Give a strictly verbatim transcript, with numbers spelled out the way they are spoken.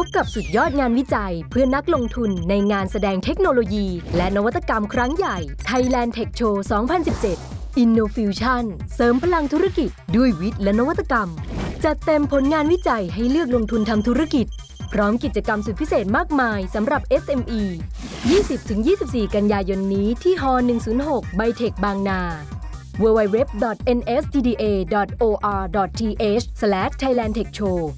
พบกับสุดยอดงานวิจัยเพื่อนักลงทุนในงานแสดงเทคโนโลยีและนวัตกรรมครั้งใหญ่ Thailand Tech Show สองพันสิบเจ็ด InnoFusion เสริมพลังธุรกิจด้วยวิทย์และนวัตกรรมจัดเต็มผลงานวิจัยให้เลือกลงทุนทำธุรกิจพร้อมกิจกรรมสุดพิเศษมากมายสำหรับ เอส เอ็ม อี ยี่สิบถึงยี่สิบสี่ กันยายนนี้ที่ฮอหนึ่งศูนย์หก ไบเทค บางนา ดับเบิลยู ดับเบิลยู ดับเบิลยู ดอท เอ็น เอส ที ดี เอ ดอท โอ อาร์ ดอท ที เอช สแลช ไทยแลนด์ เทค โชว์